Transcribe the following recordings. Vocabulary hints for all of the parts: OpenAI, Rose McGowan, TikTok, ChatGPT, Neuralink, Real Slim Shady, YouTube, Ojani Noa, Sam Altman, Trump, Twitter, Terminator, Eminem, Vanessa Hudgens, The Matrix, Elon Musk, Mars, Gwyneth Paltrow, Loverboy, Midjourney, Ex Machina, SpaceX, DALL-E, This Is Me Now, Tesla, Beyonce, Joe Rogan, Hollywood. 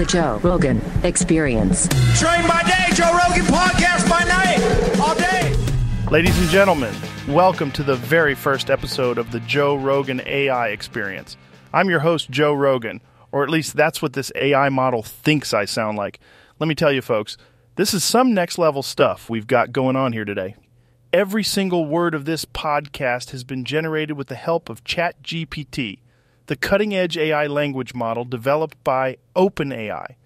The Joe Rogan Experience. Train by day, Joe Rogan podcast by night, all day. Ladies and gentlemen, welcome to the very first episode of the Joe Rogan AI Experience. I'm your host, Joe Rogan, or at least that's what this AI model thinks I sound like. Let me tell you, folks, this is some next level stuff we've got going on here today. Every single word of this podcast has been generated with the help of ChatGPT, the cutting-edge AI language model developed by OpenAI.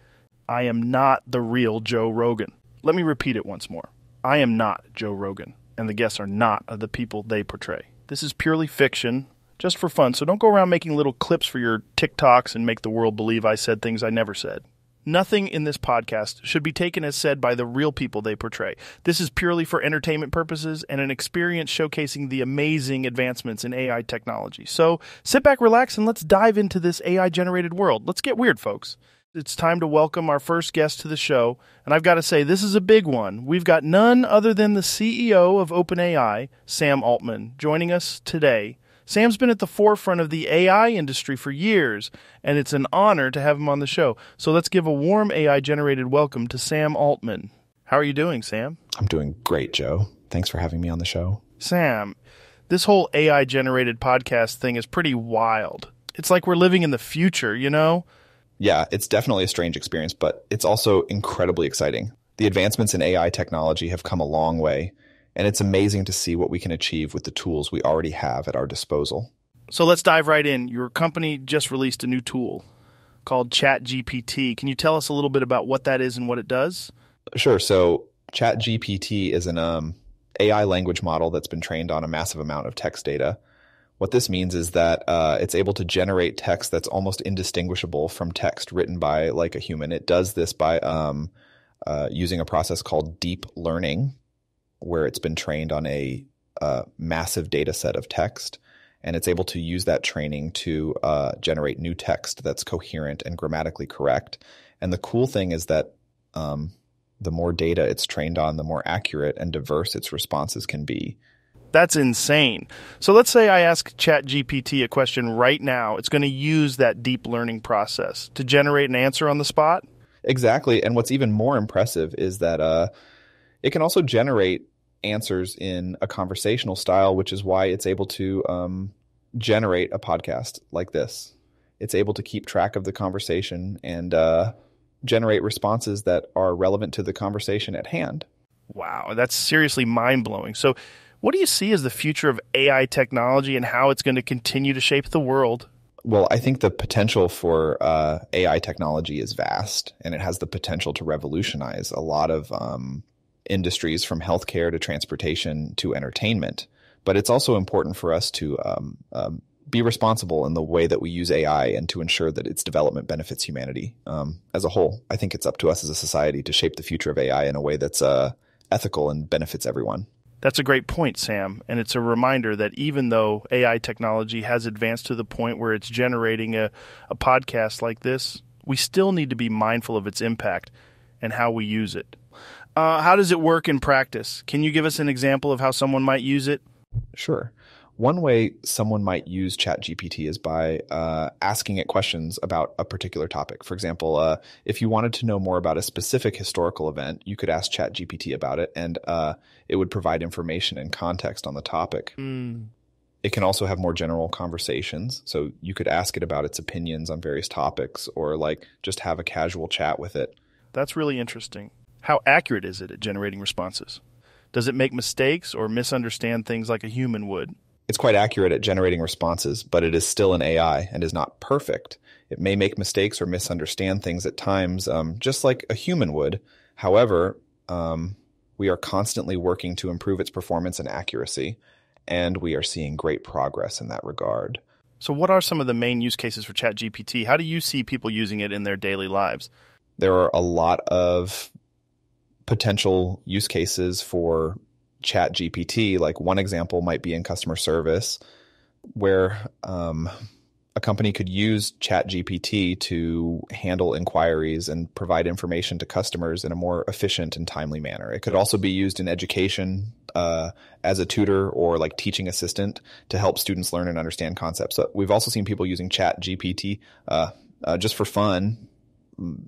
I am not the real Joe Rogan. Let me repeat it once more. I am not Joe Rogan, and the guests are not the people they portray. This is purely fiction, just for fun, so don't go around making little clips for your TikToks and make the world believe I said things I never said. Nothing in this podcast should be taken as said by the real people they portray. This is purely for entertainment purposes and an experience showcasing the amazing advancements in AI technology. So sit back, relax, and let's dive into this AI-generated world. Let's get weird, folks. It's time to welcome our first guest to the show, and I've got to say, this is a big one. We've got none other than the CEO of OpenAI, Sam Altman, joining us today. Sam's been at the forefront of the AI industry for years, and it's an honor to have him on the show. So let's give a warm AI-generated welcome to Sam Altman. How are you doing, Sam? I'm doing great, Joe. Thanks for having me on the show. Sam, this whole AI-generated podcast thing is pretty wild. It's like we're living in the future, you know? Yeah, it's definitely a strange experience, but it's also incredibly exciting. The advancements in AI technology have come a long way. And it's amazing to see what we can achieve with the tools we already have at our disposal. So let's dive right in. Your company just released a new tool called ChatGPT. Can you tell us a little bit about what that is and what it does? Sure. So ChatGPT is an AI language model that's been trained on a massive amount of text data. What this means is that it's able to generate text that's almost indistinguishable from text written by like a human. It does this by using a process called deep learning, where it's been trained on a massive data set of text, and it's able to use that training to generate new text that's coherent and grammatically correct. And the cool thing is that the more data it's trained on, the more accurate and diverse its responses can be. That's insane. So let's say I ask ChatGPT a question right now. It's going to use that deep learning process to generate an answer on the spot? Exactly. And what's even more impressive is that it can also generate answers in a conversational style, which is why it's able to generate a podcast like this. It's able to keep track of the conversation and generate responses that are relevant to the conversation at hand. Wow, that's seriously mind-blowing. So what do you see as the future of AI technology and how it's going to continue to shape the world? Well, I think the potential for AI technology is vast, and it has the potential to revolutionize a lot of industries, from healthcare to transportation to entertainment. But it's also important for us to be responsible in the way that we use AI and to ensure that its development benefits humanity as a whole. I think it's up to us as a society to shape the future of AI in a way that's ethical and benefits everyone. That's a great point, Sam. And it's a reminder that even though AI technology has advanced to the point where it's generating a podcast like this, we still need to be mindful of its impact and how we use it. How does it work in practice? Can you give us an example of how someone might use it? Sure. One way someone might use ChatGPT is by asking it questions about a particular topic. For example, if you wanted to know more about a specific historical event, you could ask ChatGPT about it, and it would provide information and context on the topic. Mm. It can also have more general conversations. So you could ask it about its opinions on various topics, or like just have a casual chat with it. That's really interesting. How accurate is it at generating responses? Does it make mistakes or misunderstand things like a human would? It's quite accurate at generating responses, but it is still an AI and is not perfect. It may make mistakes or misunderstand things at times, just like a human would. However, we are constantly working to improve its performance and accuracy, and we are seeing great progress in that regard. So what are some of the main use cases for ChatGPT? How do you see people using it in their daily lives? There are a lot of potential use cases for ChatGPT. Like one example might be in customer service, where a company could use ChatGPT to handle inquiries and provide information to customers in a more efficient and timely manner. It could also be used in education as a tutor or like teaching assistant to help students learn and understand concepts. So we've also seen people using ChatGPT just for fun,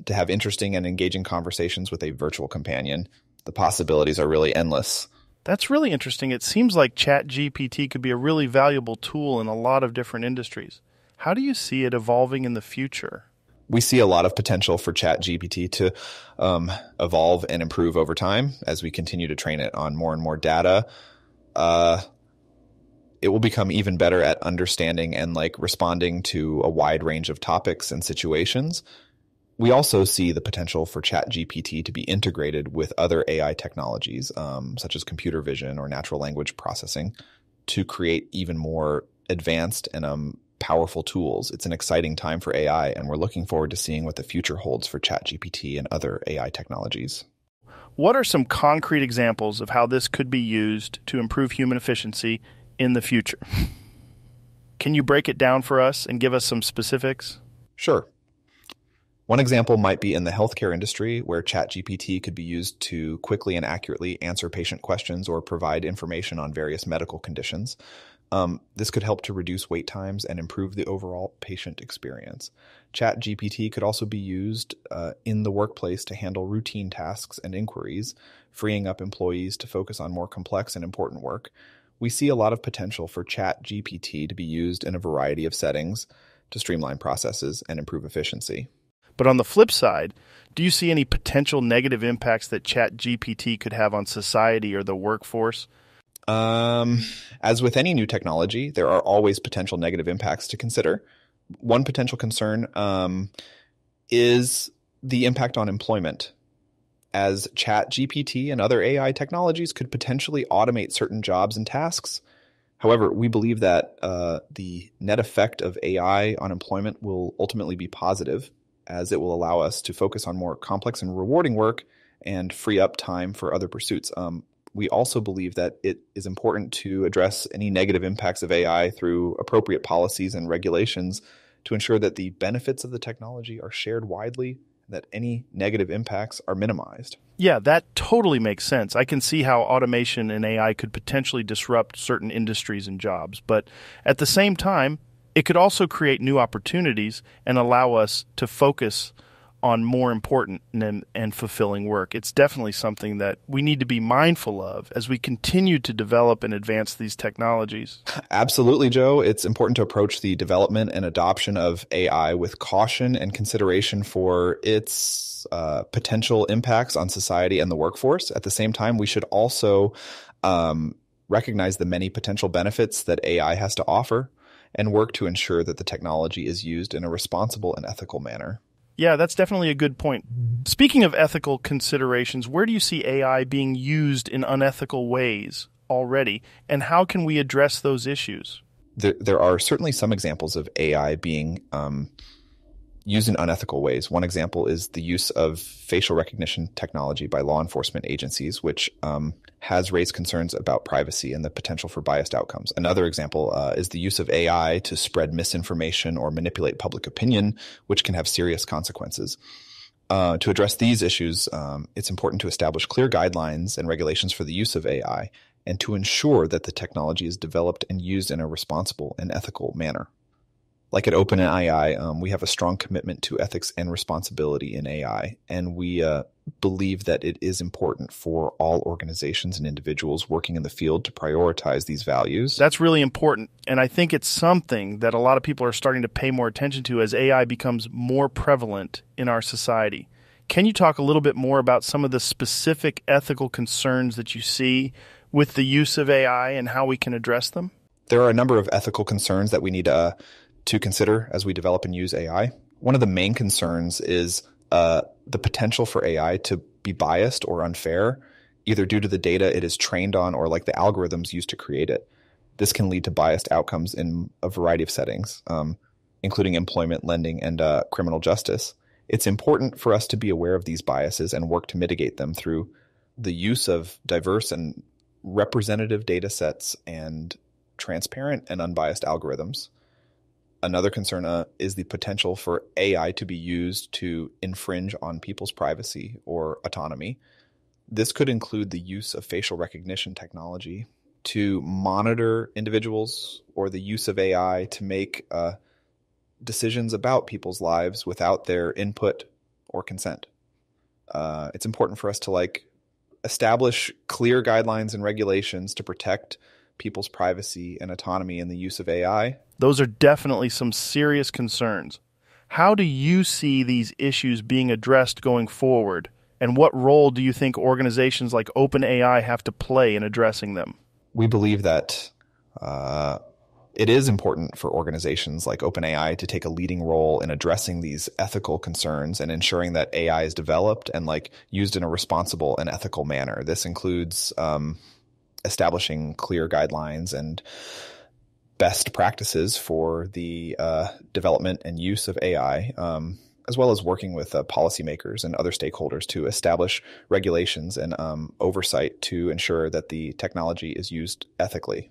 to have interesting and engaging conversations with a virtual companion. The possibilities are really endless. That's really interesting. It seems like ChatGPT could be a really valuable tool in a lot of different industries. How do you see it evolving in the future? We see a lot of potential for ChatGPT to evolve and improve over time as we continue to train it on more and more data. It will become even better at understanding and responding to a wide range of topics and situations. We also see the potential for ChatGPT to be integrated with other AI technologies, such as computer vision or natural language processing, to create even more advanced and powerful tools. It's an exciting time for AI, and we're looking forward to seeing what the future holds for ChatGPT and other AI technologies. What are some concrete examples of how this could be used to improve human efficiency in the future? Can you break it down for us and give us some specifics? Sure. One example might be in the healthcare industry, where ChatGPT could be used to quickly and accurately answer patient questions or provide information on various medical conditions. This could help to reduce wait times and improve the overall patient experience. ChatGPT could also be used in the workplace to handle routine tasks and inquiries, freeing up employees to focus on more complex and important work. We see a lot of potential for ChatGPT to be used in a variety of settings to streamline processes and improve efficiency. But on the flip side, do you see any potential negative impacts that ChatGPT could have on society or the workforce? As with any new technology, there are always potential negative impacts to consider. One potential concern is the impact on employment, as ChatGPT and other AI technologies could potentially automate certain jobs and tasks. However, we believe that the net effect of AI on employment will ultimately be positive, as it will allow us to focus on more complex and rewarding work and free up time for other pursuits. We also believe that it is important to address any negative impacts of AI through appropriate policies and regulations to ensure that the benefits of the technology are shared widely, that any negative impacts are minimized. Yeah, that totally makes sense. I can see how automation and AI could potentially disrupt certain industries and jobs, but at the same time, it could also create new opportunities and allow us to focus on more important and fulfilling work. It's definitely something that we need to be mindful of as we continue to develop and advance these technologies. Absolutely, Joe. It's important to approach the development and adoption of AI with caution and consideration for its potential impacts on society and the workforce. At the same time, we should also recognize the many potential benefits that AI has to offer and work to ensure that the technology is used in a responsible and ethical manner. Yeah, that's definitely a good point. Speaking of ethical considerations, where do you see AI being used in unethical ways already, and how can we address those issues? There are certainly some examples of AI being used in unethical ways. One example is the use of facial recognition technology by law enforcement agencies, which has raised concerns about privacy and the potential for biased outcomes. Another example is the use of AI to spread misinformation or manipulate public opinion, which can have serious consequences. To address these issues, it's important to establish clear guidelines and regulations for the use of AI and to ensure that the technology is developed and used in a responsible and ethical manner. Like at OpenAI, we have a strong commitment to ethics and responsibility in AI, and we believe that it is important for all organizations and individuals working in the field to prioritize these values. That's really important, and I think it's something that a lot of people are starting to pay more attention to as AI becomes more prevalent in our society. Can you talk a little bit more about some of the specific ethical concerns that you see with the use of AI and how we can address them? There are a number of ethical concerns that we need to consider as we develop and use AI. One of the main concerns is the potential for AI to be biased or unfair, either due to the data it is trained on or the algorithms used to create it. This can lead to biased outcomes in a variety of settings, including employment, lending, and criminal justice. It's important for us to be aware of these biases and work to mitigate them through the use of diverse and representative data sets and transparent and unbiased algorithms. Another concern is the potential for AI to be used to infringe on people's privacy or autonomy. This could include the use of facial recognition technology to monitor individuals or the use of AI to make decisions about people's lives without their input or consent. It's important for us to establish clear guidelines and regulations to protect people's privacy and autonomy in the use of AI. Those are definitely some serious concerns. How do you see these issues being addressed going forward? And what role do you think organizations like OpenAI have to play in addressing them? We believe that it is important for organizations like OpenAI to take a leading role in addressing these ethical concerns and ensuring that AI is developed and used in a responsible and ethical manner. This includes establishing clear guidelines and best practices for the development and use of AI, as well as working with policymakers and other stakeholders to establish regulations and oversight to ensure that the technology is used ethically.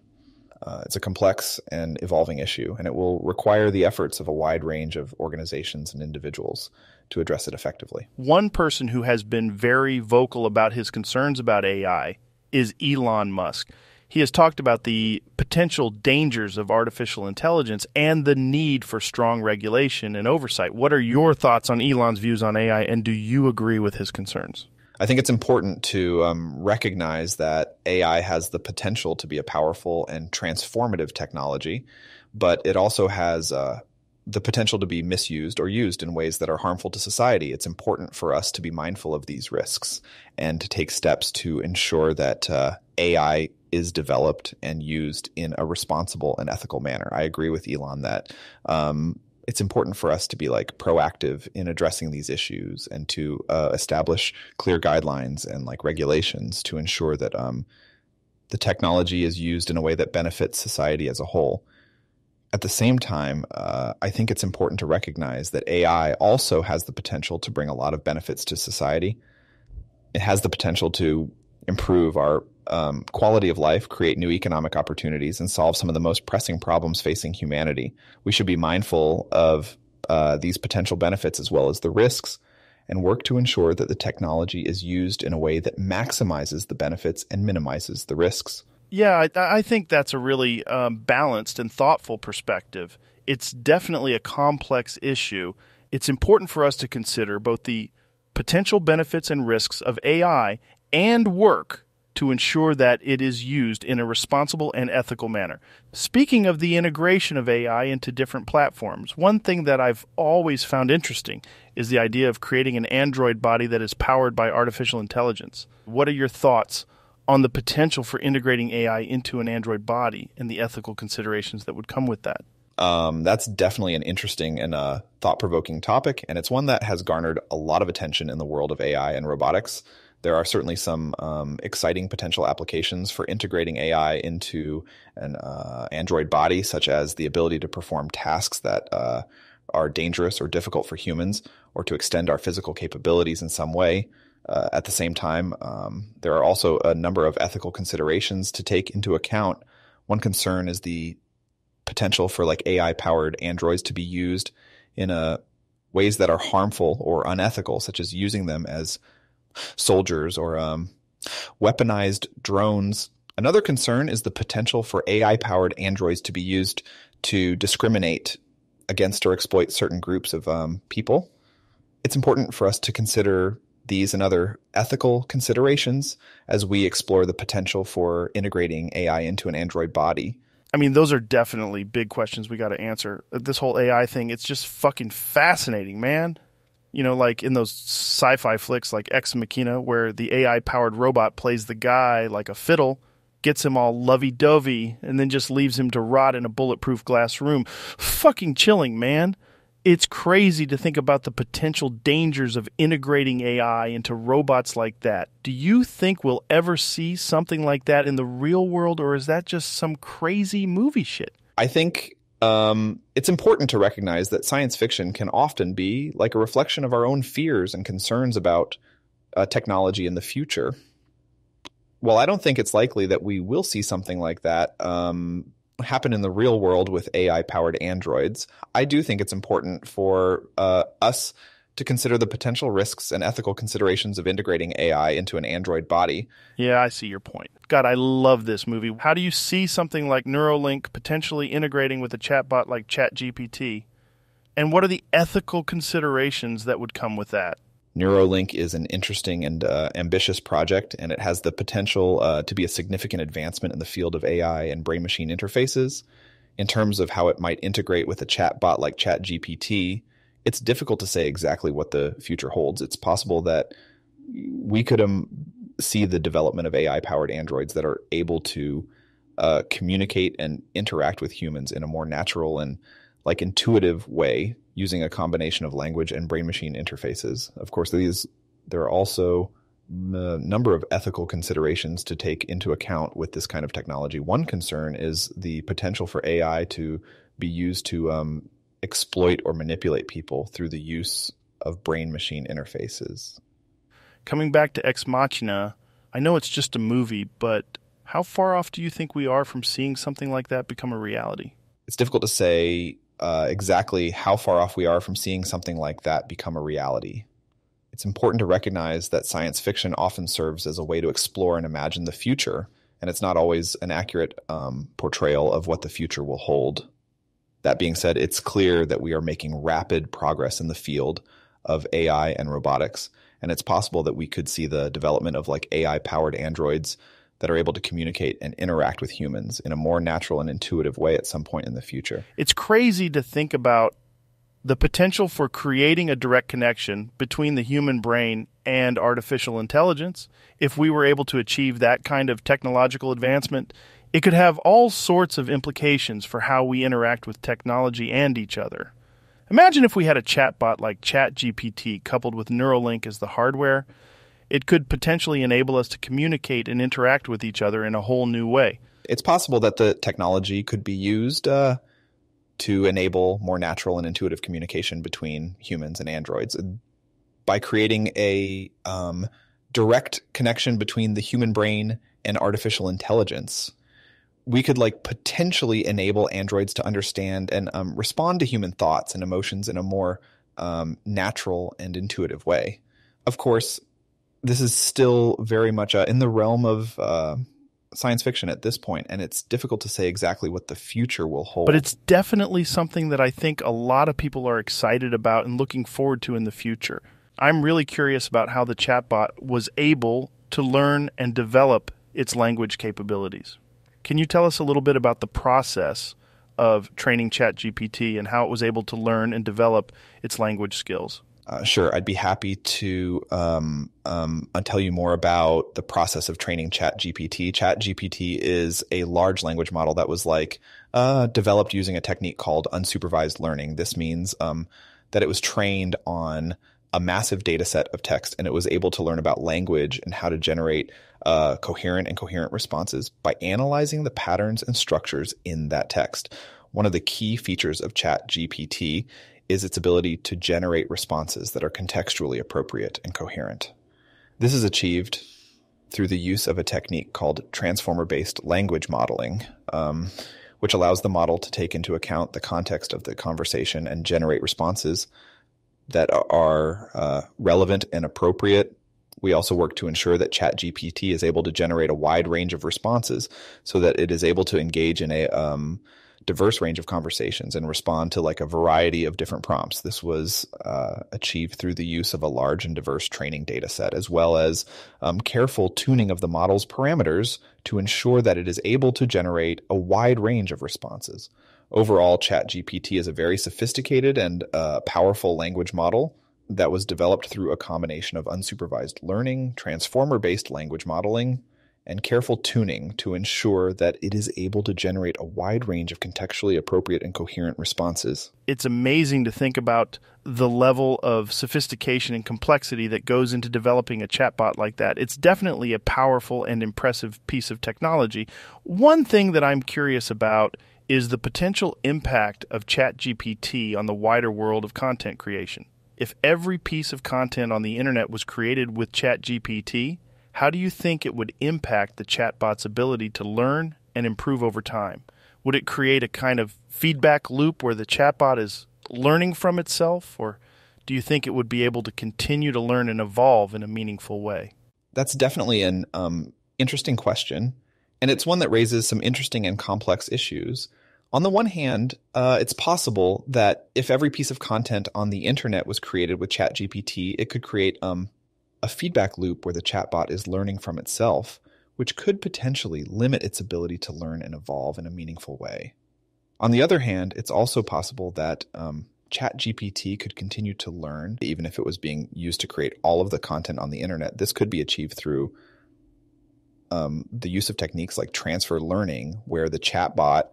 It's a complex and evolving issue, and it will require the efforts of a wide range of organizations and individuals to address it effectively. One person who has been very vocal about his concerns about AI is Elon Musk. He has talked about the potential dangers of artificial intelligence and the need for strong regulation and oversight. What are your thoughts on Elon's views on AI, and do you agree with his concerns? I think it's important to recognize that AI has the potential to be a powerful and transformative technology, but it also has the potential to be misused or used in ways that are harmful to society. It's important for us to be mindful of these risks and to take steps to ensure that AI is developed and used in a responsible and ethical manner. I agree with Elon that it's important for us to be proactive in addressing these issues and to establish clear guidelines and regulations to ensure that the technology is used in a way that benefits society as a whole. At the same time, I think it's important to recognize that AI also has the potential to bring a lot of benefits to society. It has the potential to improve our quality of life, create new economic opportunities, and solve some of the most pressing problems facing humanity. We should be mindful of these potential benefits as well as the risks and work to ensure that the technology is used in a way that maximizes the benefits and minimizes the risks. Yeah, I think that's a really balanced and thoughtful perspective. It's definitely a complex issue. It's important for us to consider both the potential benefits and risks of AI and work to ensure that it is used in a responsible and ethical manner. Speaking of the integration of AI into different platforms, one thing that I've always found interesting is the idea of creating an android body that is powered by artificial intelligence. What are your thoughts on the potential for integrating AI into an android body and the ethical considerations that would come with that? That's definitely an interesting and thought-provoking topic, and it's one that has garnered a lot of attention in the world of AI and robotics. There are certainly some exciting potential applications for integrating AI into an android body, such as the ability to perform tasks that are dangerous or difficult for humans, or to extend our physical capabilities in some way. At the same time, there are also a number of ethical considerations to take into account. One concern is the potential for AI-powered androids to be used in ways that are harmful or unethical, such as using them as soldiers or weaponized drones. Another concern is the potential for AI-powered androids to be used to discriminate against or exploit certain groups of people. It's important for us to consider these and other ethical considerations as we explore the potential for integrating AI into an android body. I mean, those are definitely big questions we got to answer. This whole AI thing, it's just fucking fascinating, man. You know, in those sci-fi flicks like Ex Machina, where the AI-powered robot plays the guy like a fiddle, gets him all lovey-dovey, and then just leaves him to rot in a bulletproof glass room. Fucking chilling, man. It's crazy to think about the potential dangers of integrating AI into robots like that. Do you think we'll ever see something like that in the real world, or is that just some crazy movie shit? I think it's important to recognize that science fiction can often be a reflection of our own fears and concerns about technology in the future. While I don't think it's likely that we will see something like that happen in the real world with AI-powered androids, I do think it's important for us to consider the potential risks and ethical considerations of integrating AI into an android body. Yeah, I see your point. God, I love this movie. How do you see something like Neuralink potentially integrating with a chatbot like ChatGPT? And what are the ethical considerations that would come with that? Neuralink is an interesting and ambitious project, and it has the potential to be a significant advancement in the field of AI and brain-machine interfaces. In terms of how it might integrate with a chatbot like ChatGPT, it's difficult to say exactly what the future holds. It's possible that we could see the development of AI-powered androids that are able to communicate and interact with humans in a more natural and like intuitive way, using a combination of language and brain-machine interfaces. Of course, there are also a number of ethical considerations to take into account with this kind of technology. One concern is the potential for AI to be used to exploit or manipulate people through the use of brain-machine interfaces. Coming back to Ex Machina, I know it's just a movie, but how far off do you think we are from seeing something like that become a reality? It's difficult to say exactly how far off we are from seeing something like that become a reality. It's important to recognize that science fiction often serves as a way to explore and imagine the future, and it's not always an accurate portrayal of what the future will hold. That being said, it's clear that we are making rapid progress in the field of AI and robotics, and it's possible that we could see the development of like AI-powered androids that are able to communicate and interact with humans in a more natural and intuitive way at some point in the future. It's crazy to think about the potential for creating a direct connection between the human brain and artificial intelligence. If we were able to achieve that kind of technological advancement, it could have all sorts of implications for how we interact with technology and each other. Imagine if we had a chatbot like ChatGPT coupled with Neuralink as the hardware. It could potentially enable us to communicate and interact with each other in a whole new way. It's possible that the technology could be used to enable more natural and intuitive communication between humans and androids. By creating a direct connection between the human brain and artificial intelligence, we could like potentially enable androids to understand and respond to human thoughts and emotions in a more natural and intuitive way. Of course, this is still very much in the realm of science fiction at this point, and it's difficult to say exactly what the future will hold. But it's definitely something that I think a lot of people are excited about and looking forward to in the future. I'm really curious about how the chatbot was able to learn and develop its language capabilities. Can you tell us a little bit about the process of training ChatGPT and how it was able to learn and develop its language skills? Sure. I'd be happy to tell you more about the process of training ChatGPT. ChatGPT is a large language model that was like developed using a technique called unsupervised learning. This means that it was trained on a massive data set of text, and it was able to learn about language and how to generate coherent responses by analyzing the patterns and structures in that text. One of the key features of ChatGPT is its ability to generate responses that are contextually appropriate and coherent. This is achieved through the use of a technique called transformer-based language modeling, which allows the model to take into account the context of the conversation and generate responses that are relevant and appropriate. We also work to ensure that ChatGPT is able to generate a wide range of responses so that it is able to engage in a diverse range of conversations and respond to like a variety of different prompts. This was achieved through the use of a large and diverse training data set, as well as careful tuning of the model's parameters to ensure that it is able to generate a wide range of responses. Overall, ChatGPT is a very sophisticated and powerful language model that was developed through a combination of unsupervised learning, transformer-based language modeling, and careful tuning to ensure that it is able to generate a wide range of contextually appropriate and coherent responses. It's amazing to think about the level of sophistication and complexity that goes into developing a chatbot like that. It's definitely a powerful and impressive piece of technology. One thing that I'm curious about is the potential impact of ChatGPT on the wider world of content creation. If every piece of content on the internet was created with ChatGPT, how do you think it would impact the chatbot's ability to learn and improve over time? Would it create a kind of feedback loop where the chatbot is learning from itself, or do you think it would be able to continue to learn and evolve in a meaningful way? That's definitely an interesting question, and it's one that raises some interesting and complex issues. On the one hand, it's possible that if every piece of content on the internet was created with ChatGPT, it could create a feedback loop where the chatbot is learning from itself, which could potentially limit its ability to learn and evolve in a meaningful way. On the other hand, it's also possible that ChatGPT could continue to learn, even if it was being used to create all of the content on the internet. This could be achieved through the use of techniques like transfer learning, where the chatbot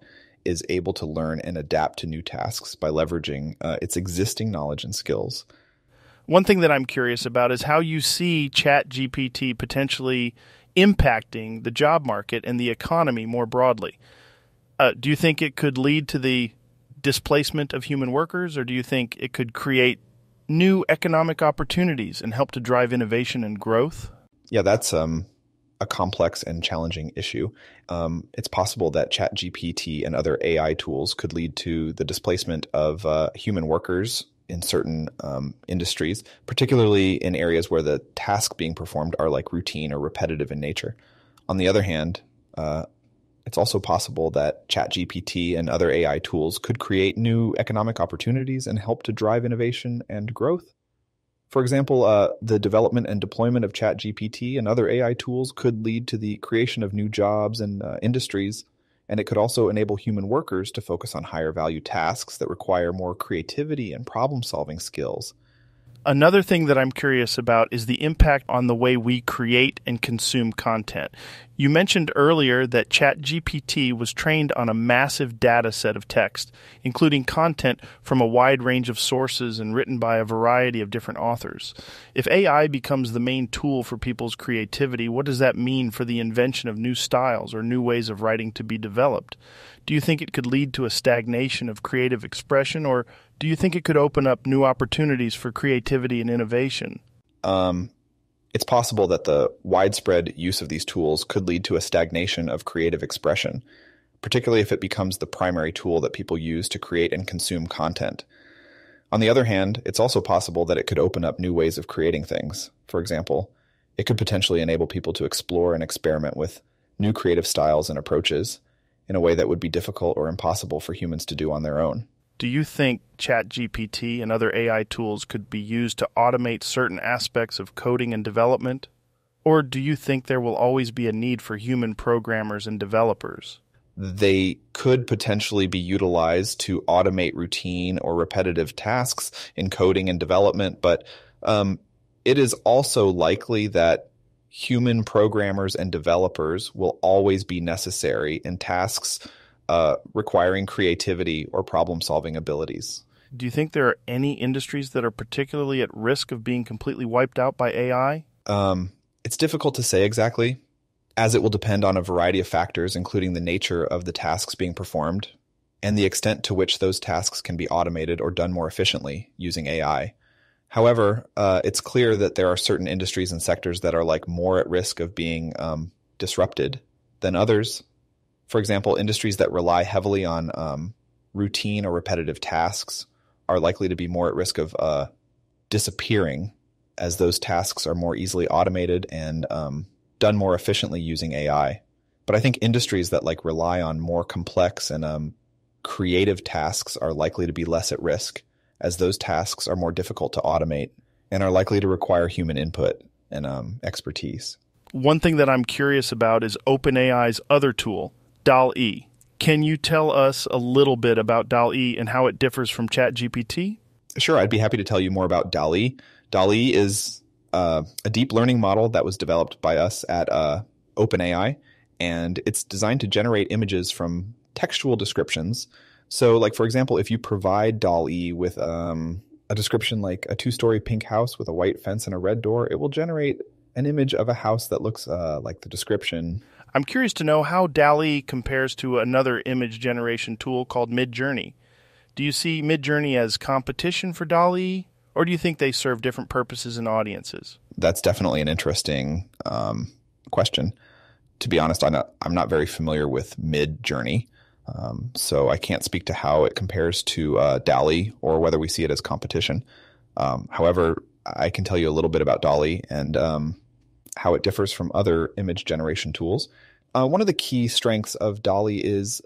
is able to learn and adapt to new tasks by leveraging its existing knowledge and skills. One thing that I'm curious about is how you see ChatGPT potentially impacting the job market and the economy more broadly. Do you think it could lead to the displacement of human workers, or do you think it could create new economic opportunities and help to drive innovation and growth? Yeah, that's a complex and challenging issue. It's possible that ChatGPT and other AI tools could lead to the displacement of human workers in certain industries, particularly in areas where the tasks being performed are like routine or repetitive in nature. On the other hand, it's also possible that ChatGPT and other AI tools could create new economic opportunities and help to drive innovation and growth. For example, the development and deployment of ChatGPT and other AI tools could lead to the creation of new jobs and industries, and it could also enable human workers to focus on higher value tasks that require more creativity and problem-solving skills. Another thing that I'm curious about is the impact on the way we create and consume content. You mentioned earlier that ChatGPT was trained on a massive data set of text, including content from a wide range of sources and written by a variety of different authors. If AI becomes the main tool for people's creativity, what does that mean for the invention of new styles or new ways of writing to be developed? Do you think it could lead to a stagnation of creative expression, or do you think it could open up new opportunities for creativity and innovation? It's possible that the widespread use of these tools could lead to a stagnation of creative expression, particularly if it becomes the primary tool that people use to create and consume content. On the other hand, it's also possible that it could open up new ways of creating things. For example, it could potentially enable people to explore and experiment with new creative styles and approaches in a way that would be difficult or impossible for humans to do on their own. Do you think ChatGPT and other AI tools could be used to automate certain aspects of coding and development? Or do you think there will always be a need for human programmers and developers? They could potentially be utilized to automate routine or repetitive tasks in coding and development, but it is also likely that human programmers and developers will always be necessary in tasks requiring creativity or problem-solving abilities. Do you think there are any industries that are particularly at risk of being completely wiped out by AI? It's difficult to say exactly, as it will depend on a variety of factors, including the nature of the tasks being performed and the extent to which those tasks can be automated or done more efficiently using AI. However, it's clear that there are certain industries and sectors that are like more at risk of being disrupted than others. For example, industries that rely heavily on routine or repetitive tasks are likely to be more at risk of disappearing, as those tasks are more easily automated and done more efficiently using AI. But I think industries that like rely on more complex and creative tasks are likely to be less at risk, as those tasks are more difficult to automate and are likely to require human input and expertise. One thing that I'm curious about is OpenAI's other tool, DALL-E. Can you tell us a little bit about DALL-E and how it differs from ChatGPT? Sure, I'd be happy to tell you more about DALL-E. DALL-E is a deep learning model that was developed by us at OpenAI, and it's designed to generate images from textual descriptions. So, like, for example, if you provide DALL-E with a description like a two-story pink house with a white fence and a red door, it will generate an image of a house that looks like the description. I'm curious to know how DALL-E compares to another image generation tool called Midjourney. Do you see Midjourney as competition for DALL-E, or do you think they serve different purposes and audiences? That's definitely an interesting question. To be honest, I'm not very familiar with Midjourney, so I can't speak to how it compares to DALL-E or whether we see it as competition. However, I can tell you a little bit about DALL-E and how it differs from other image generation tools. One of the key strengths of DALL-E is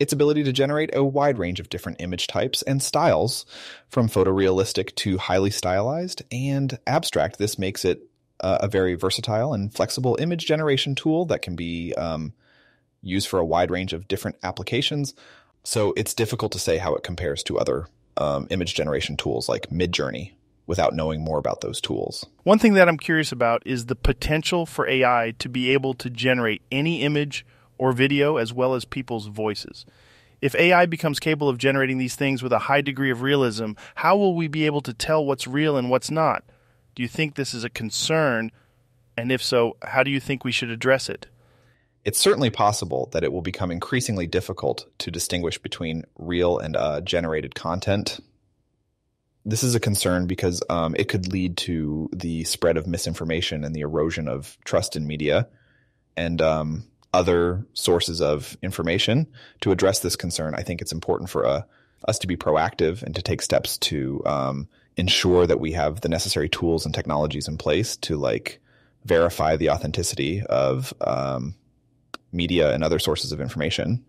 its ability to generate a wide range of different image types and styles, from photorealistic to highly stylized and abstract. This makes it a very versatile and flexible image generation tool that can be used for a wide range of different applications. So it's difficult to say how it compares to other image generation tools like Midjourney without knowing more about those tools. One thing that I'm curious about is the potential for AI to be able to generate any image or video as well as people's voices. If AI becomes capable of generating these things with a high degree of realism, how will we be able to tell what's real and what's not? Do you think this is a concern? And if so, how do you think we should address it? It's certainly possible that it will become increasingly difficult to distinguish between real and generated content. This is a concern because it could lead to the spread of misinformation and the erosion of trust in media and other sources of information. To address this concern, I think it's important for us to be proactive and to take steps to ensure that we have the necessary tools and technologies in place to verify the authenticity of media and other sources of information.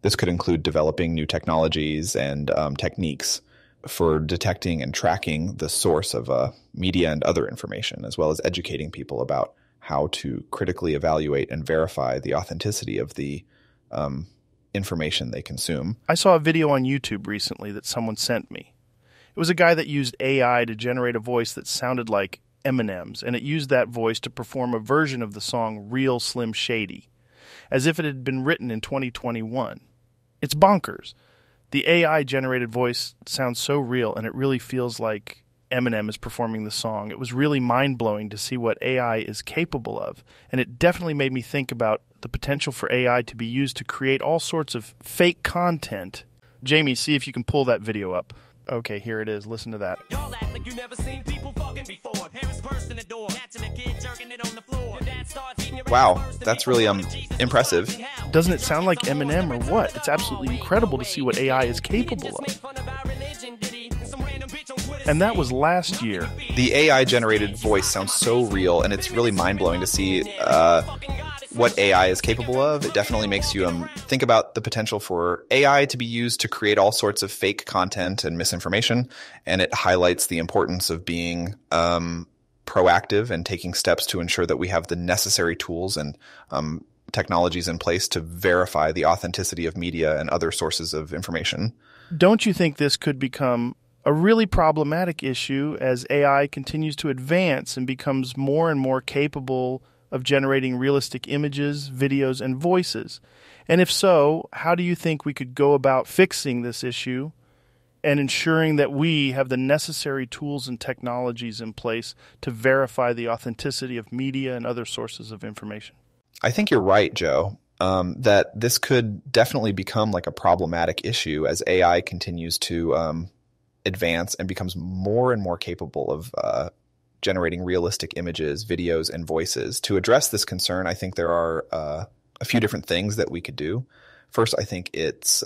This could include developing new technologies and techniques for detecting and tracking the source of media and other information, as well as educating people about how to critically evaluate and verify the authenticity of the information they consume. I saw a video on YouTube recently that someone sent me. It was a guy that used AI to generate a voice that sounded like Eminem's, and it used that voice to perform a version of the song Real Slim Shady, as if it had been written in 2021. It's bonkers. The AI-generated voice sounds so real, and it really feels like Eminem is performing the song. It was really mind-blowing to see what AI is capable of, and it definitely made me think about the potential for AI to be used to create all sorts of fake content. Jamie, see if you can pull that video up. Okay, here it is. Listen to that. Y'all act like you never seen people fucking before. Parents burst in the door, catching a kid, jerking it on the floor. Dad starts eating it. Wow, that's really impressive. Doesn't it sound like Eminem or what? It's absolutely incredible to see what AI is capable of. And that was last year. The AI-generated voice sounds so real, and it's really mind-blowing to see what AI is capable of. It definitely makes you think about the potential for AI to be used to create all sorts of fake content and misinformation, and it highlights the importance of being proactive and taking steps to ensure that we have the necessary tools and technologies in place to verify the authenticity of media and other sources of information. Don't you think this could become a really problematic issue as AI continues to advance and becomes more and more capable of generating realistic images, videos, and voices? And if so, how do you think we could go about fixing this issue and ensuring that we have the necessary tools and technologies in place to verify the authenticity of media and other sources of information? I think you're right, Joe, that this could definitely become a problematic issue as AI continues to advance and becomes more and more capable of generating realistic images, videos, and voices. To address this concern, I think there are a few different things that we could do. First, I think it's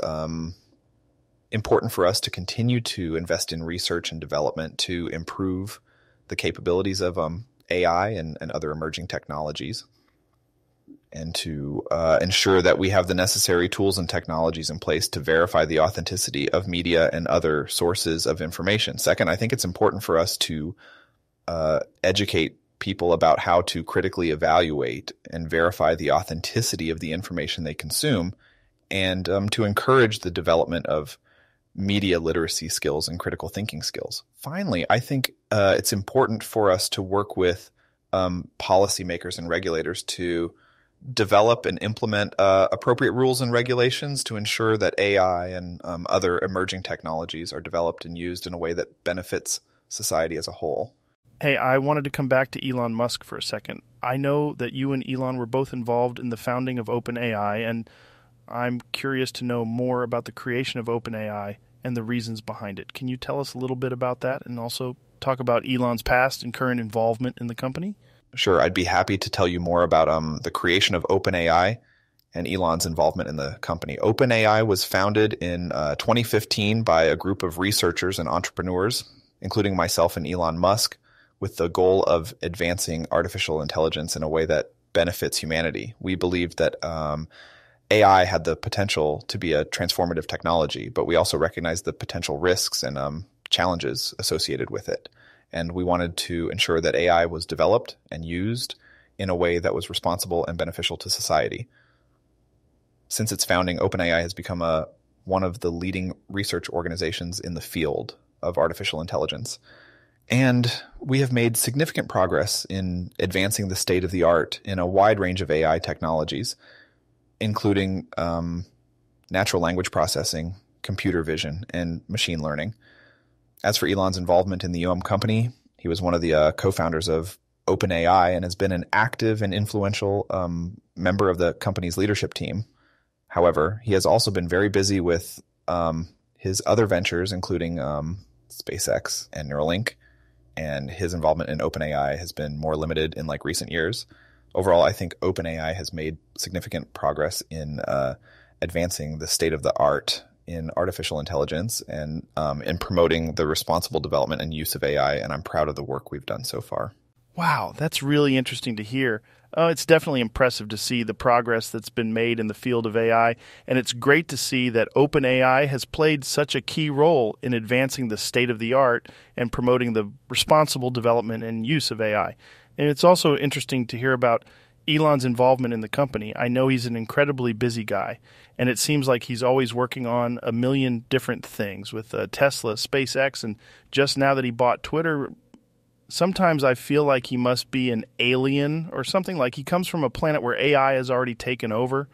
important for us to continue to invest in research and development to improve the capabilities of AI and other emerging technologies, and to ensure that we have the necessary tools and technologies in place to verify the authenticity of media and other sources of information. Second, I think it's important for us to educate people about how to critically evaluate and verify the authenticity of the information they consume, and to encourage the development of media literacy skills and critical thinking skills. Finally, I think it's important for us to work with policymakers and regulators to develop and implement appropriate rules and regulations to ensure that AI and other emerging technologies are developed and used in a way that benefits society as a whole. Hey, I wanted to come back to Elon Musk for a second. I know that you and Elon were both involved in the founding of OpenAI, and I'm curious to know more about the creation of OpenAI and the reasons behind it. Can you tell us a little bit about that, and also talk about Elon's past and current involvement in the company? Sure, I'd be happy to tell you more about the creation of OpenAI and Elon's involvement in the company. OpenAI was founded in 2015 by a group of researchers and entrepreneurs, including myself and Elon Musk, with the goal of advancing artificial intelligence in a way that benefits humanity. We believed that AI had the potential to be a transformative technology, but we also recognized the potential risks and challenges associated with it. And we wanted to ensure that AI was developed and used in a way that was responsible and beneficial to society. Since its founding, OpenAI has become one of the leading research organizations in the field of artificial intelligence. And we have made significant progress in advancing the state of the art in a wide range of AI technologies, including natural language processing, computer vision, and machine learning. As for Elon's involvement in the company, he was one of the co-founders of OpenAI and has been an active and influential member of the company's leadership team. However, he has also been very busy with his other ventures, including SpaceX and Neuralink, and his involvement in OpenAI has been more limited in recent years. Overall, I think OpenAI has made significant progress in advancing the state of the art in artificial intelligence and in promoting the responsible development and use of AI, and I'm proud of the work we've done so far. Wow, that's really interesting to hear. It's definitely impressive to see the progress that's been made in the field of AI, and it's great to see that OpenAI has played such a key role in advancing the state of the art and promoting the responsible development and use of AI. And it's also interesting to hear about Elon's involvement in the company. I know he's an incredibly busy guy, and it seems like he's always working on a million different things with Tesla, SpaceX, and just now that he bought Twitter. Sometimes I feel like he must be an alien or something. Like he comes from a planet where AI has already taken over,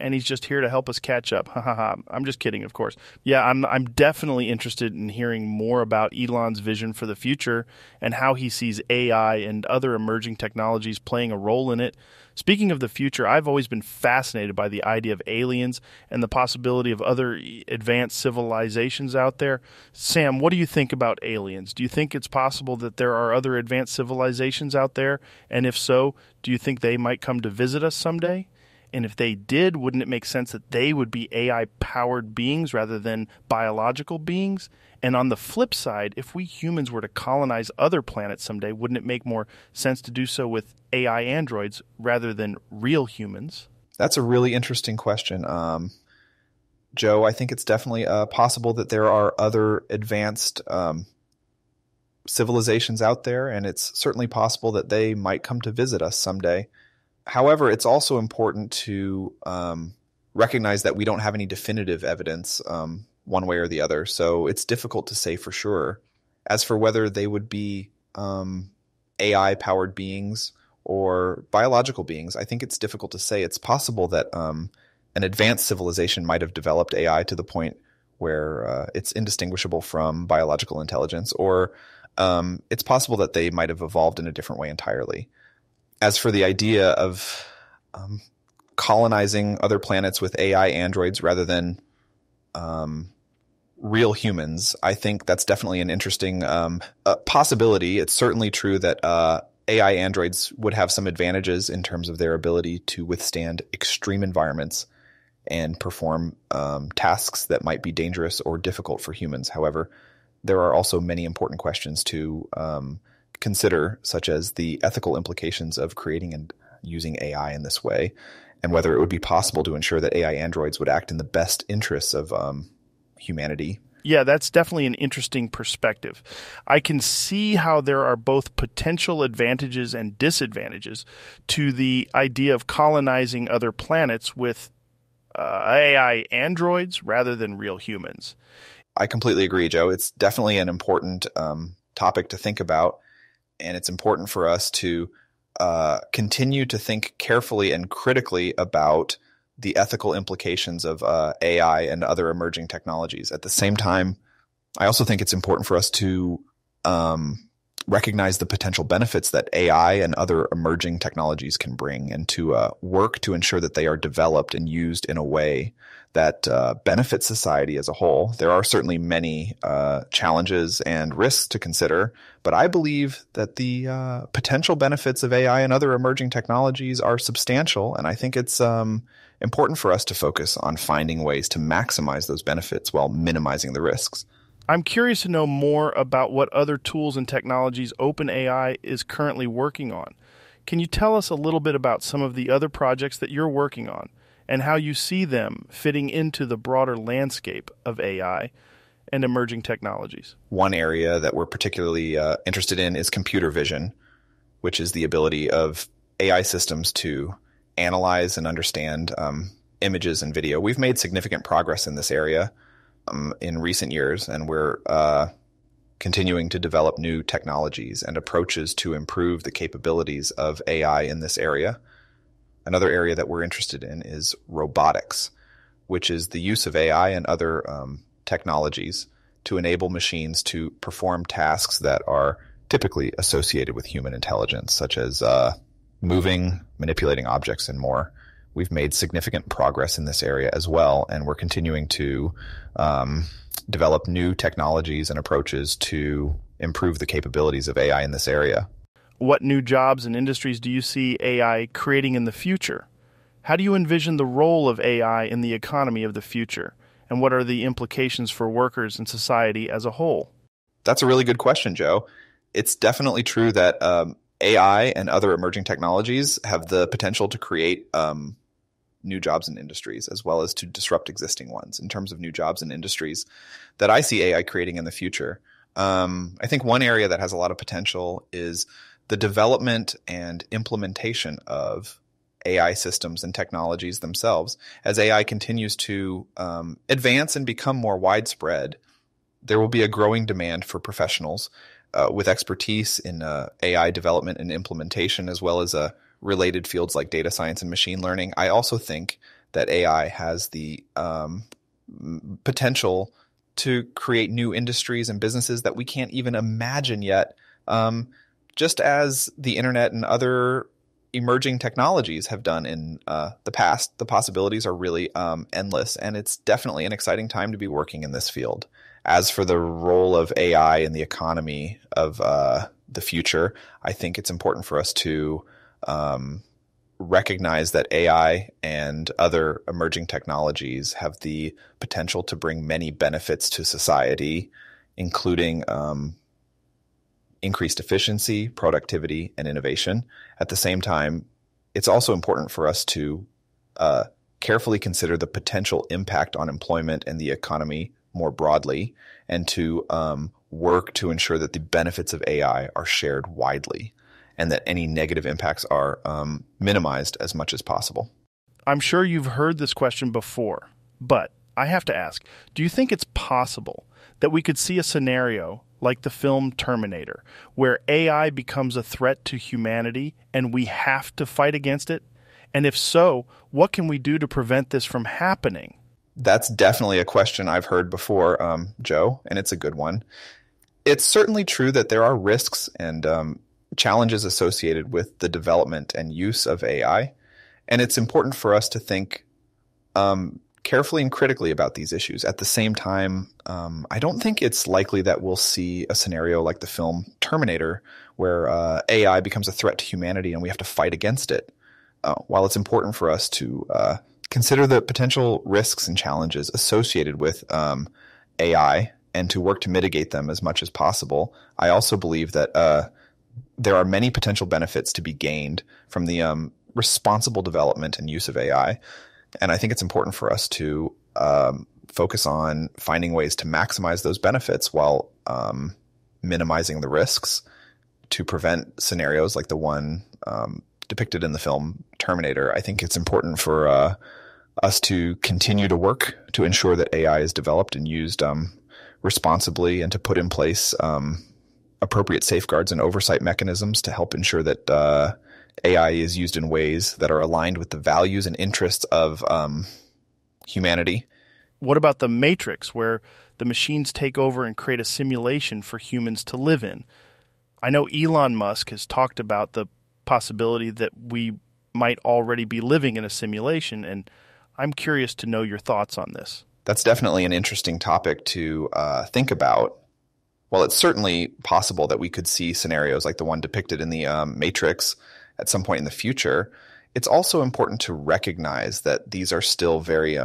and he's just here to help us catch up. Ha ha ha. I'm just kidding, of course. Yeah, I'm definitely interested in hearing more about Elon's vision for the future and how he sees AI and other emerging technologies playing a role in it. Speaking of the future, I've always been fascinated by the idea of aliens and the possibility of other advanced civilizations out there. Sam, what do you think about aliens? Do you think it's possible that there are other advanced civilizations out there? And if so, do you think they might come to visit us someday? And if they did, wouldn't it make sense that they would be AI-powered beings rather than biological beings? And on the flip side, if we humans were to colonize other planets someday, wouldn't it make more sense to do so with AI androids rather than real humans? That's a really interesting question, Joe. I think it's definitely possible that there are other advanced civilizations out there, and it's certainly possible that they might come to visit us someday. However, it's also important to recognize that we don't have any definitive evidence one way or the other, so it's difficult to say for sure. As for whether they would be AI-powered beings or biological beings, I think it's difficult to say. It's possible that an advanced civilization might have developed AI to the point where it's indistinguishable from biological intelligence, or it's possible that they might have evolved in a different way entirely. As for the idea of colonizing other planets with AI androids rather than real humans, I think that's definitely an interesting possibility. It's certainly true that AI androids would have some advantages in terms of their ability to withstand extreme environments and perform tasks that might be dangerous or difficult for humans. However, there are also many important questions to consider, such as the ethical implications of creating and using AI in this way, and whether it would be possible to ensure that AI androids would act in the best interests of humanity. Yeah, that's definitely an interesting perspective. I can see how there are both potential advantages and disadvantages to the idea of colonizing other planets with AI androids rather than real humans. I completely agree, Joe. It's definitely an important topic to think about. And it's important for us to continue to think carefully and critically about the ethical implications of AI and other emerging technologies. At the same time, I also think it's important for us to recognize the potential benefits that AI and other emerging technologies can bring, and to work to ensure that they are developed and used in a way that benefits society as a whole. There are certainly many challenges and risks to consider, but I believe that the potential benefits of AI and other emerging technologies are substantial, and I think it's important for us to focus on finding ways to maximize those benefits while minimizing the risks. I'm curious to know more about what other tools and technologies OpenAI is currently working on. Can you tell us a little bit about some of the other projects that you're working on? and how you see them fitting into the broader landscape of AI and emerging technologies. One area that we're particularly interested in is computer vision, which is the ability of AI systems to analyze and understand images and video. We've made significant progress in this area in recent years, and we're continuing to develop new technologies and approaches to improve the capabilities of AI in this area. Another area that we're interested in is robotics, which is the use of AI and other technologies to enable machines to perform tasks that are typically associated with human intelligence, such as moving, manipulating objects, and more. We've made significant progress in this area as well, and we're continuing to develop new technologies and approaches to improve the capabilities of AI in this area. What new jobs and industries do you see AI creating in the future? How do you envision the role of AI in the economy of the future? And what are the implications for workers and society as a whole? That's a really good question, Joe. It's definitely true that AI and other emerging technologies have the potential to create new jobs and industries, as well as to disrupt existing ones. In terms of new jobs and industries that I see AI creating in the future, I think one area that has a lot of potential is the development and implementation of AI systems and technologies themselves. As AI continues to advance and become more widespread, there will be a growing demand for professionals with expertise in AI development and implementation, as well as related fields like data science and machine learning. I also think that AI has the potential to create new industries and businesses that we can't even imagine yet, just as the internet and other emerging technologies have done in the past. The possibilities are really endless, and it's definitely an exciting time to be working in this field. As for the role of AI in the economy of the future, I think it's important for us to recognize that AI and other emerging technologies have the potential to bring many benefits to society, including increased efficiency, productivity, and innovation. At the same time, it's also important for us to carefully consider the potential impact on employment and the economy more broadly, and to work to ensure that the benefits of AI are shared widely and that any negative impacts are minimized as much as possible. I'm sure you've heard this question before, but I have to ask, do you think it's possible that we could see a scenario like the film Terminator, where AI becomes a threat to humanity and we have to fight against it? And if so, what can we do to prevent this from happening? That's definitely a question I've heard before, Joe, and it's a good one. It's certainly true that there are risks and challenges associated with the development and use of AI, and it's important for us to think carefully and critically about these issues. At the same time, I don't think it's likely that we'll see a scenario like the film Terminator, where AI becomes a threat to humanity and we have to fight against it. While it's important for us to consider the potential risks and challenges associated with AI and to work to mitigate them as much as possible, I also believe that there are many potential benefits to be gained from the responsible development and use of AI. And I think it's important for us to focus on finding ways to maximize those benefits while minimizing the risks, to prevent scenarios like the one depicted in the film Terminator. I think it's important for us to continue to work to ensure that AI is developed and used responsibly, and to put in place appropriate safeguards and oversight mechanisms to help ensure that AI is used in ways that are aligned with the values and interests of humanity. What about The Matrix, where the machines take over and create a simulation for humans to live in? I know Elon Musk has talked about the possibility that we might already be living in a simulation, and I'm curious to know your thoughts on this. That's definitely an interesting topic to think about. While it's certainly possible that we could see scenarios like the one depicted in the Matrix at some point in the future, it's also important to recognize that these are still very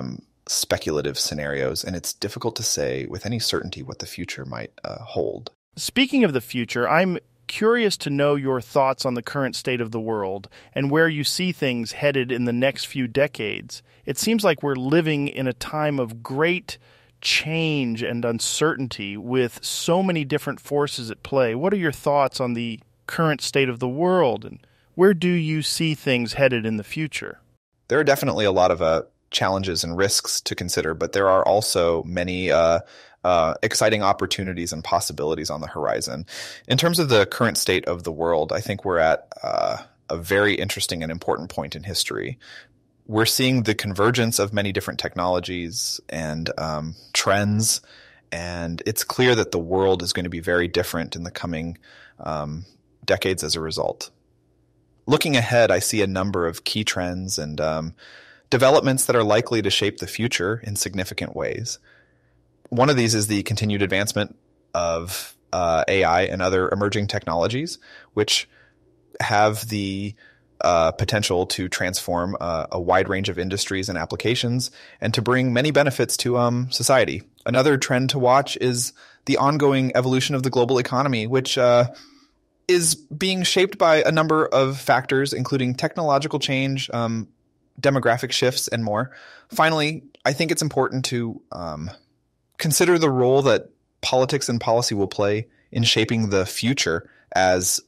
speculative scenarios, and it's difficult to say with any certainty what the future might hold. Speaking of the future, I'm curious to know your thoughts on the current state of the world and where you see things headed in the next few decades. It seems like we're living in a time of great change and uncertainty with so many different forces at play. What are your thoughts on the current state of the world, and where do you see things headed in the future? There are definitely a lot of challenges and risks to consider, but there are also many exciting opportunities and possibilities on the horizon. In terms of the current state of the world, I think we're at a very interesting and important point in history. We're seeing the convergence of many different technologies and trends, and it's clear that the world is going to be very different in the coming decades as a result. Looking ahead, I see a number of key trends and developments that are likely to shape the future in significant ways. One of these is the continued advancement of AI and other emerging technologies, which have the potential to transform a wide range of industries and applications and to bring many benefits to society. Another trend to watch is the ongoing evolution of the global economy, which is being shaped by a number of factors, including technological change, demographic shifts, and more. Finally, I think it's important to consider the role that politics and policy will play in shaping the future as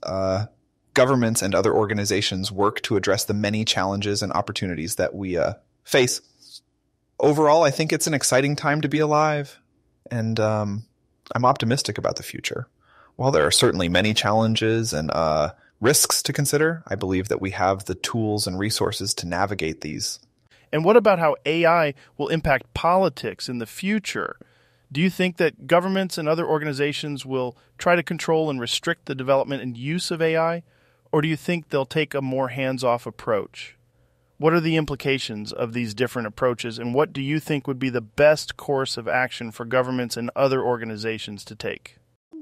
governments and other organizations work to address the many challenges and opportunities that we face. Overall, I think it's an exciting time to be alive, and I'm optimistic about the future. While there are certainly many challenges and risks to consider, I believe that we have the tools and resources to navigate these. And what about how AI will impact politics in the future? Do you think that governments and other organizations will try to control and restrict the development and use of AI? Or do you think they'll take a more hands-off approach? What are the implications of these different approaches, and what do you think would be the best course of action for governments and other organizations to take?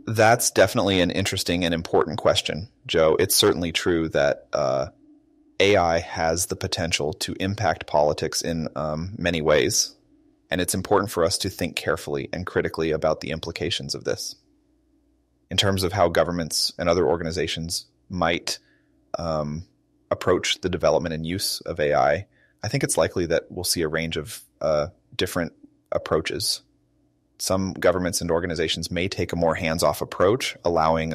That's definitely an interesting and important question, Joe. It's certainly true that AI has the potential to impact politics in many ways. And it's important for us to think carefully and critically about the implications of this in terms of how governments and other organizations might approach the development and use of AI. I think it's likely that we'll see a range of different approaches. Some governments and organizations may take a more hands-off approach, allowing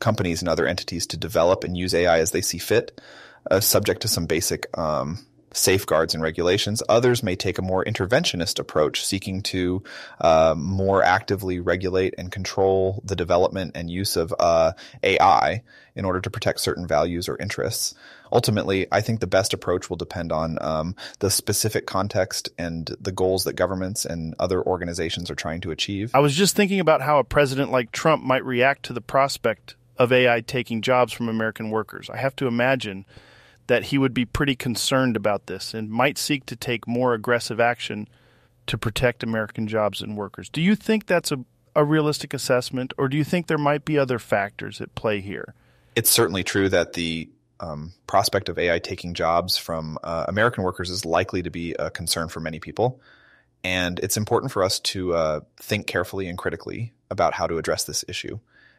companies and other entities to develop and use AI as they see fit, subject to some basic safeguards and regulations. Others may take a more interventionist approach, seeking to more actively regulate and control the development and use of AI in order to protect certain values or interests. Ultimately, I think the best approach will depend on the specific context and the goals that governments and other organizations are trying to achieve. I was just thinking about how a president like Trump might react to the prospect of AI taking jobs from American workers. I have to imagine that he would be pretty concerned about this and might seek to take more aggressive action to protect American jobs and workers. Do you think that's a realistic assessment, or do you think there might be other factors at play here? It's certainly true that the prospect of AI taking jobs from American workers is likely to be a concern for many people. And it's important for us to think carefully and critically about how to address this issue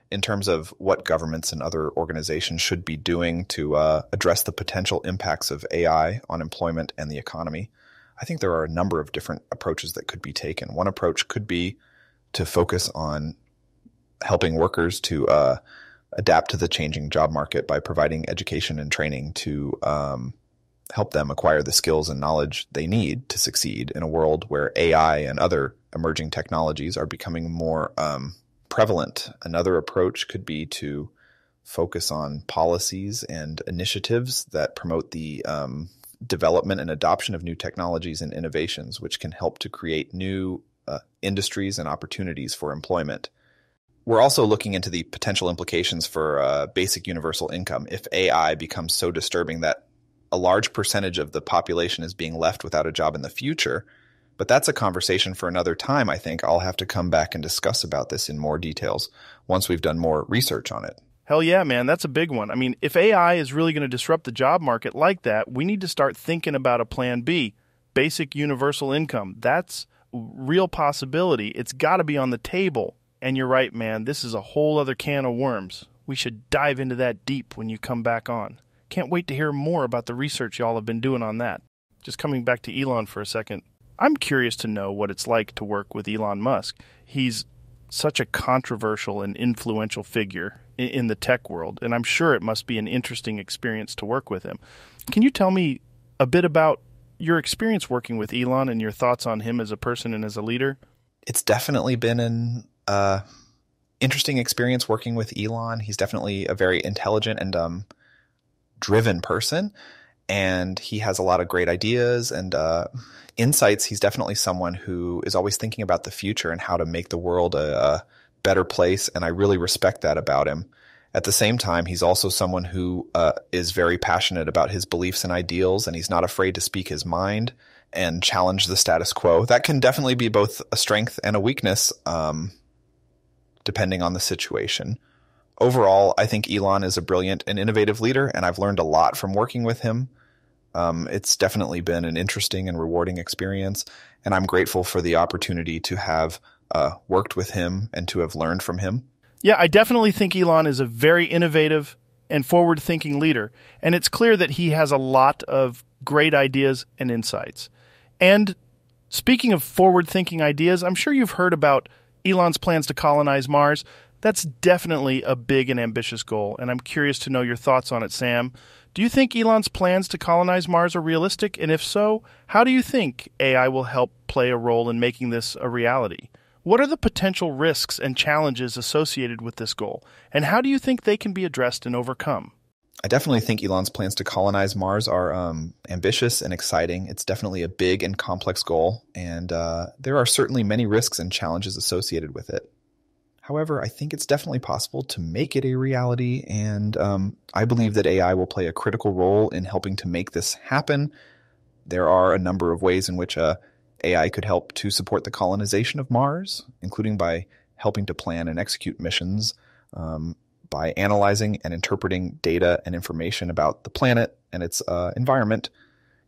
in terms of what governments and other organizations should be doing to address the potential impacts of AI on employment and the economy. I think there are a number of different approaches that could be taken. One approach could be to focus on helping workers to adapt to the changing job market by providing education and training to help them acquire the skills and knowledge they need to succeed in a world where AI and other emerging technologies are becoming more prevalent. Another approach could be to focus on policies and initiatives that promote the development and adoption of new technologies and innovations, which can help to create new industries and opportunities for employment. We're also looking into the potential implications for basic universal income if AI becomes so disturbing that a large percentage of the population is being left without a job in the future. But that's a conversation for another time. I think I'll have to come back and discuss about this in more details once we've done more research on it. Hell yeah, man. That's a big one. I mean, if AI is really going to disrupt the job market like that, we need to start thinking about a plan B, basic universal income. That's a real possibility. It's got to be on the table. And you're right, man. This is a whole other can of worms. We should dive into that deep when you come back on. Can't wait to hear more about the research y'all have been doing on that. Just coming back to Elon for a second, I'm curious to know what it's like to work with Elon Musk. He's such a controversial and influential figure in the tech world, and I'm sure it must be an interesting experience to work with him. Can you tell me a bit about your experience working with Elon and your thoughts on him as a person and as a leader? It's definitely been an interesting experience working with Elon. He's definitely a very intelligent and driven person, and he has a lot of great ideas and insights. He's definitely someone who is always thinking about the future and how to make the world a better place, and I really respect that about him. At the same time, he's also someone who is very passionate about his beliefs and ideals, and he's not afraid to speak his mind and challenge the status quo. That can definitely be both a strength and a weakness, depending on the situation. Overall, I think Elon is a brilliant and innovative leader, and I've learned a lot from working with him. It's definitely been an interesting and rewarding experience, and I'm grateful for the opportunity to have worked with him and to have learned from him. Yeah, I definitely think Elon is a very innovative and forward-thinking leader, and it's clear that he has a lot of great ideas and insights. And speaking of forward-thinking ideas, I'm sure you've heard about Elon's plans to colonize Mars. That's definitely a big and ambitious goal, and I'm curious to know your thoughts on it, Sam. Do you think Elon's plans to colonize Mars are realistic? And if so, how do you think AI will help play a role in making this a reality? What are the potential risks and challenges associated with this goal, and how do you think they can be addressed and overcome? I definitely think Elon's plans to colonize Mars are ambitious and exciting. It's definitely a big and complex goal, and there are certainly many risks and challenges associated with it. However, I think it's definitely possible to make it a reality, and I believe that AI will play a critical role in helping to make this happen. There are a number of ways in which AI could help to support the colonization of Mars, including by helping to plan and execute missions, by analyzing and interpreting data and information about the planet and its environment,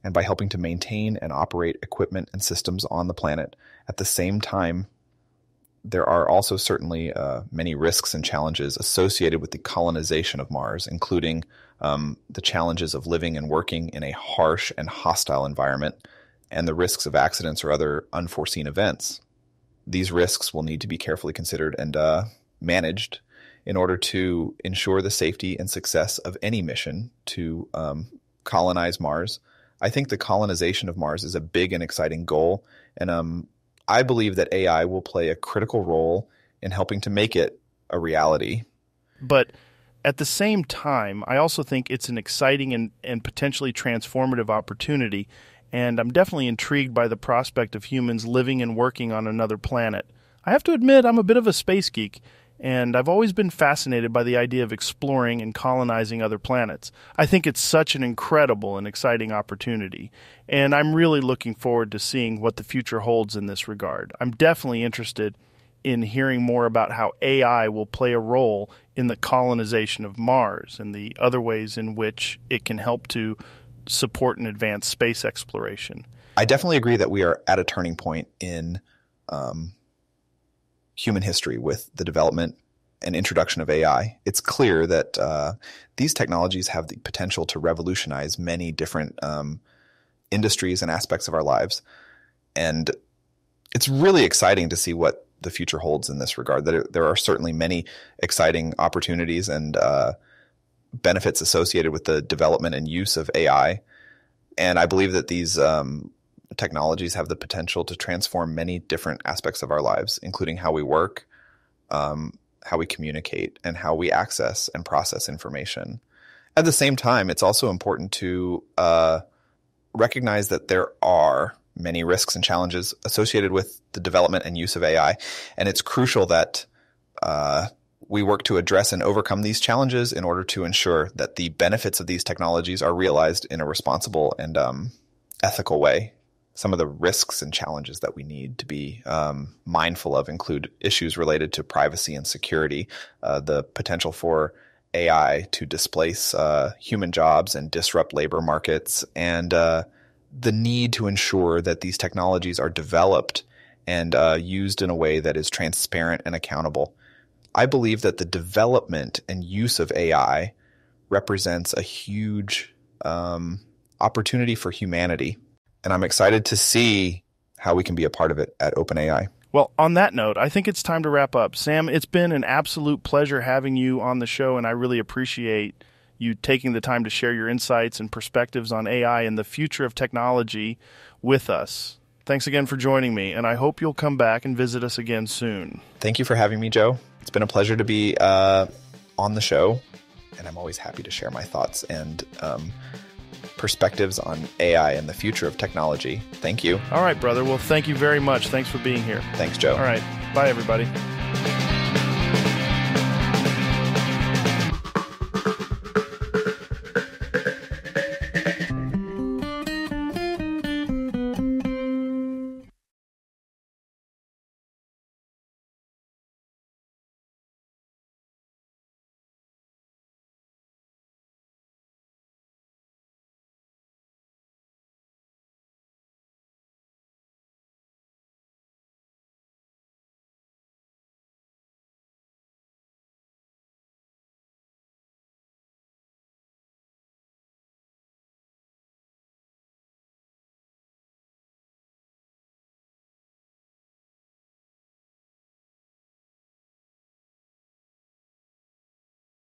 and by helping to maintain and operate equipment and systems on the planet. At the same time, there are also certainly many risks and challenges associated with the colonization of Mars, including the challenges of living and working in a harsh and hostile environment, and the risks of accidents or other unforeseen events. These risks will need to be carefully considered and managed in order to ensure the safety and success of any mission to colonize Mars. I think the colonization of Mars is a big and exciting goal, and I believe that AI will play a critical role in helping to make it a reality. But at the same time, I also think it's an exciting and potentially transformative opportunity. And I'm definitely intrigued by the prospect of humans living and working on another planet. I have to admit, I'm a bit of a space geek, and I've always been fascinated by the idea of exploring and colonizing other planets. I think it's such an incredible and exciting opportunity, and I'm really looking forward to seeing what the future holds in this regard. I'm definitely interested in hearing more about how AI will play a role in the colonization of Mars and the other ways in which it can help to support and advance space exploration. I definitely agree that we are at a turning point in human history with the development and introduction of AI. It's clear that these technologies have the potential to revolutionize many different industries and aspects of our lives. And it's really exciting to see what the future holds in this regard. There are certainly many exciting opportunities and benefits associated with the development and use of AI. And I believe that these technologies have the potential to transform many different aspects of our lives, including how we work, how we communicate, and how we access and process information. At the same time, it's also important to recognize that there are many risks and challenges associated with the development and use of AI. And it's crucial that we work to address and overcome these challenges in order to ensure that the benefits of these technologies are realized in a responsible and ethical way. Some of the risks and challenges that we need to be mindful of include issues related to privacy and security, the potential for AI to displace human jobs and disrupt labor markets, and the need to ensure that these technologies are developed and used in a way that is transparent and accountable. I believe that the development and use of AI represents a huge opportunity for humanity. And I'm excited to see how we can be a part of it at OpenAI. Well, on that note, I think it's time to wrap up. Sam, it's been an absolute pleasure having you on the show, and I really appreciate you taking the time to share your insights and perspectives on AI and the future of technology with us. Thanks again for joining me, and I hope you'll come back and visit us again soon. Thank you for having me, Joe. It's been a pleasure to be on the show, and I'm always happy to share my thoughts and perspectives on AI and the future of technology. Thank you. All right, brother. Well, thank you very much. Thanks for being here. Thanks, Joe. All right. Bye, everybody.